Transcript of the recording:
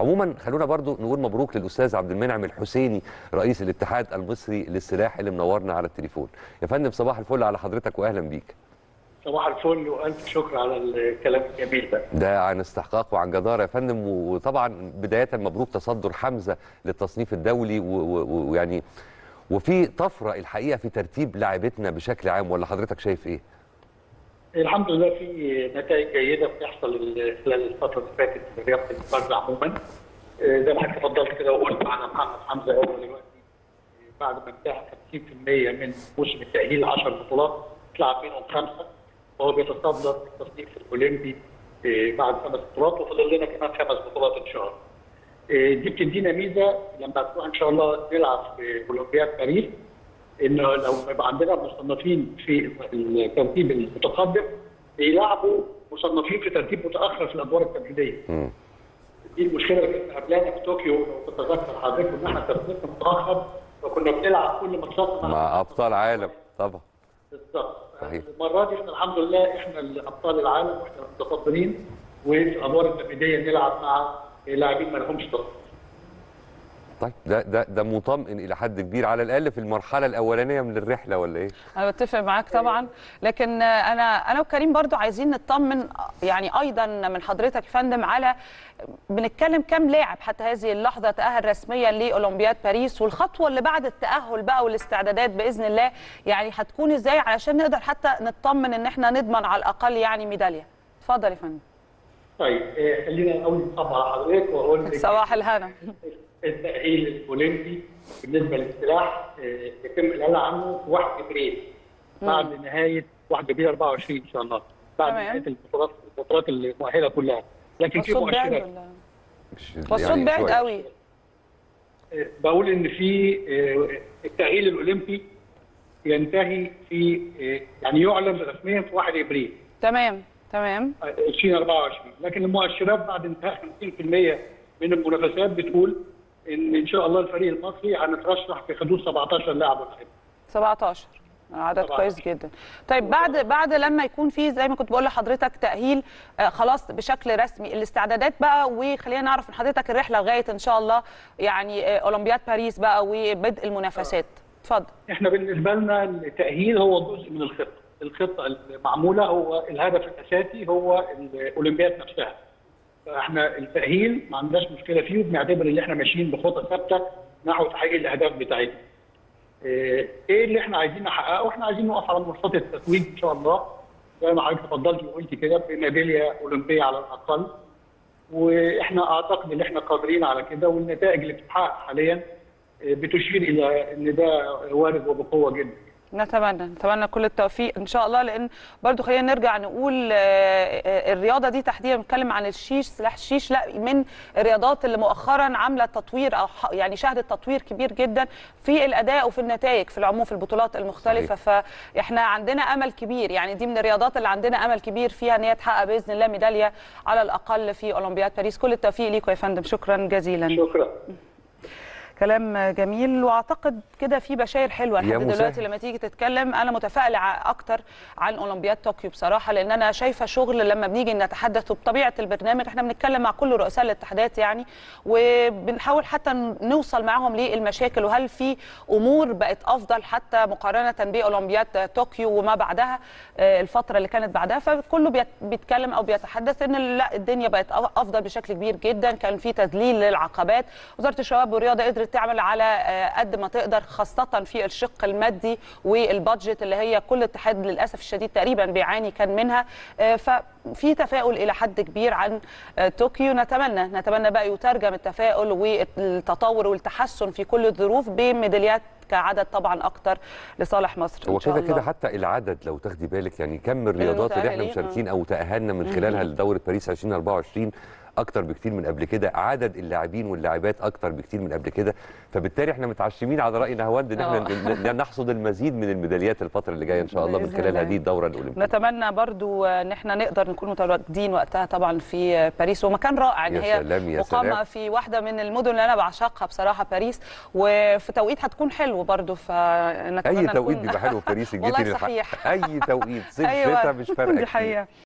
عموما خلونا برضو نقول مبروك للاستاذ عبد المنعم الحسيني رئيس الاتحاد المصري للسلاح اللي منورنا على التليفون. يا فندم صباح الفل على حضرتك واهلا بيك. صباح الفل والف شكر على الكلام الجميل ده. ده عن استحقاق وعن جدارة يا فندم، وطبعا بداية مبروك تصدر حمزه للتصنيف الدولي ويعني وفي طفره الحقيقه في ترتيب لاعبتنا بشكل عام، ولا حضرتك شايف ايه؟ الحمد لله في نتائج جيده بتحصل خلال الفتره اللي فاتت في رياضه الفرد عموما. زي ما حضرتك اتفضلت كده وقلت على محمد حمزه، هو دلوقتي بعد ما انتهى 50% من موسم التاهيل 10 بطولات اتلعب منهم 5، وهو بيتصدر التصنيف الاولمبي بعد 5 بطولات وفاضل لنا كمان 5 بطولات ان شاء الله. دي بتدينا ميزه لما تروح ان شاء الله نلعب في اولمبياد باريس، انه لو يبقى عندنا مصنفين في الترتيب المتقدم بيلعبوا مصنفين في ترتيب متاخر في الادوار التمهيديه. دي المشكله اللي كانت قابلانا في طوكيو، لو تتذكر حضرتك ان احنا ترتيبنا متاخر وكنا بنلعب كل ماتشاتنا مع ابطال عالم طبعا. بالظبط. المره دي احنا الحمد لله احنا الابطال العالم واحنا متصدرين، وفي الادوار التمهيديه نلعب مع اللاعبين ما لهمش تصنيف. طيب ده مطمئن الى حد كبير على الاقل في المرحله الاولانيه من الرحله، ولا ايه؟ انا بتفق معاك طبعا، لكن انا وكريم برضو عايزين نطمن يعني ايضا من حضرتك يا فندم على بنتكلم كام لاعب حتى هذه اللحظه تاهل رسميا لاولمبياد باريس، والخطوه اللي بعد التاهل بقى والاستعدادات باذن الله يعني هتكون ازاي علشان نقدر حتى نطمن ان احنا نضمن على الاقل يعني ميداليه. اتفضل يا فندم. طيب خلينا الاول نطمن على حضرتك واقول لك صباح الهنا. التأهيل الأولمبي بالنسبة للسلاح يتم الإعلان عنه 1 أبريل بعد نهاية 1 أبريل 24 إن شاء الله، بعد نهاية البطولات المؤهلة كلها، لكن في مؤشرات والصوت بعيد قوي. بقول إن في التأهيل الأولمبي ينتهي في يعني يعلن رسميا في 1 أبريل. تمام 2024، لكن المؤشرات بعد انتهاء 50% من المنافسات بتقول ان شاء الله الفريق المصري هنترشح في حدود 17 لاعب ولاعبه. 17 عدد كويس جدا. طيب بعد لما يكون في زي ما كنت بقول لحضرتك تاهيل خلاص بشكل رسمي، الاستعدادات بقى وخلينا نعرف من حضرتك الرحله لغايه ان شاء الله يعني اولمبياد باريس بقى وبدء المنافسات. اتفضل. احنا بالنسبه لنا التاهيل هو جزء من الخطه المعموله، هو الهدف الاساسي هو الاولمبياد نفسها. فاحنا التأهيل ما عندناش مشكلة فيه، وبنعتبر ان احنا ماشيين بخطة ثابتة نحو تحقيق الأهداف بتاعتنا. ايه اللي احنا عايزين نحققه؟ احنا عايزين نقف على منصات التتويج ان شاء الله، زي ما حضرتك اتفضلت وقلت كده بميدالية أولمبية على الأقل، واحنا أعتقد ان احنا قادرين على كده، والنتائج اللي بتتحقق حاليا بتشير إلى ان ده وارد وبقوة جدا. نتمنى كل التوفيق ان شاء الله، لان برضو خلينا نرجع نقول الرياضه دي تحديدا بنتكلم عن الشيش، سلاح الشيش، لا من الرياضات اللي مؤخرا عامله تطوير او يعني شهدت تطوير كبير جدا في الاداء وفي النتائج في العموم في البطولات المختلفه. فاحنا عندنا امل كبير، يعني دي من الرياضات اللي عندنا امل كبير فيها ان هي تحقق باذن الله ميداليه على الاقل في اولمبياد باريس. كل التوفيق ليكم يا فندم، شكرا جزيلا. شكرا. كلام جميل، واعتقد كده في بشاير حلوه لحد دلوقتي لما تيجي تتكلم. انا متفائله اكتر عن اولمبياد طوكيو بصراحه، لان انا شايفه شغل لما بنيجي نتحدث بطبيعه البرنامج احنا بنتكلم مع كل رؤساء الاتحادات يعني، وبنحاول حتى نوصل معاهم للمشاكل وهل في امور بقت افضل حتى مقارنه باولمبياد طوكيو وما بعدها الفتره اللي كانت بعدها. فكله بيتكلم او بيتحدث ان لا الدنيا بقت افضل بشكل كبير جدا، كان في تذليل للعقبات، وزاره الشباب والرياضه قدرت تعمل على قد ما تقدر خاصة في الشق المادي والبادجت اللي هي كل اتحاد للأسف الشديد تقريبا بيعاني كان منها. ففي تفاؤل إلى حد كبير عن طوكيو، نتمنى بقى يترجم التفاؤل والتطور والتحسن في كل الظروف بميداليات كعدد طبعا اكتر لصالح مصر. هو كده حتى العدد لو تاخدي بالك يعني كم الرياضات اللي احنا مشاركين او تأهلنا من خلالها لدورة باريس 2024 اكتر بكتير من قبل كده، عدد اللاعبين واللاعبات اكتر بكتير من قبل كده، فبالتالي احنا متعشمين على راي نهواند ان احنا نحصد المزيد من الميداليات الفتره اللي جايه ان شاء الله من خلال هذه الدوره الاولمبيه. نتمنى برضو ان احنا نقدر نكون متواجدين وقتها طبعا في باريس، ومكان رائع ان هي مقامه في واحده من المدن اللي انا بعشقها بصراحه باريس، وفي توقيت هتكون حلو برضو، فنتمنى اي توقيت بيبقى حلو في باريس. والله صحيح اي توقيت صيف شتاء مش فارقه.